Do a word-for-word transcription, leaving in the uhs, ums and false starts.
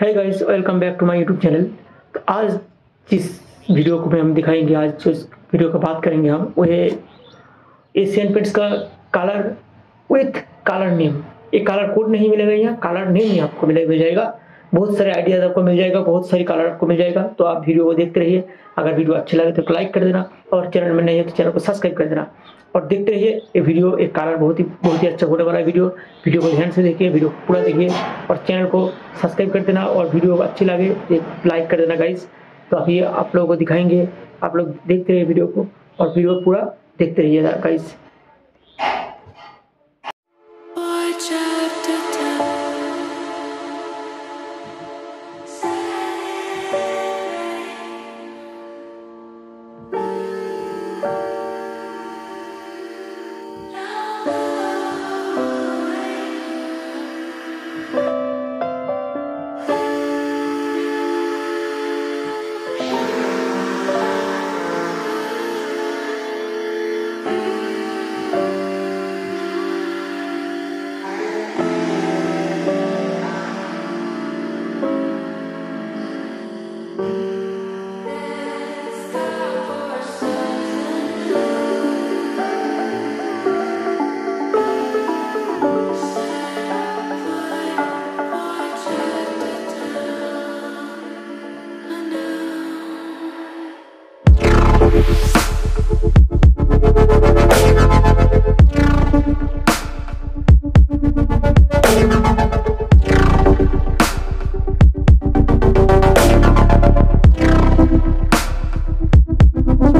है guys, welcome back to my YouTube channel. तो आज जिस वीडियो को हम दिखाएंगे, आज जो इस वीडियो का बात करेंगे हम, वो है एशियन पेंट्स का कलर विथ कलर नेम। ये कलर कोड नहीं मिलेगा, यहाँ कलर नेम ही आपको मिलेगा, मिल जाएगा। बहुत सारे आइडियाज आपको मिल जाएगा, बहुत सारे कलर आपको मिल जाएगा। तो आप वीडियो को देखते रहिए। अगर वीडियो अच्छी लगे तो लाइक कर देना, और चैनल में नहीं है तो चैनल को सब्सक्राइब कर देना और देखते रहिए। ये वीडियो एक कलर बहुत ही बहुत ही अच्छा होने वाला है। वीडियो वीडियो को ध्यान से देखिए, वीडियो पूरा देखिए और चैनल को सब्सक्राइब कर देना, और वीडियो को अच्छी लगे एक लाइक कर देना गाइज। तो अभी आप लोगों को दिखाएंगे, आप लोग देखते रहिए वीडियो को और वीडियो पूरा देखते रहिए गाइज।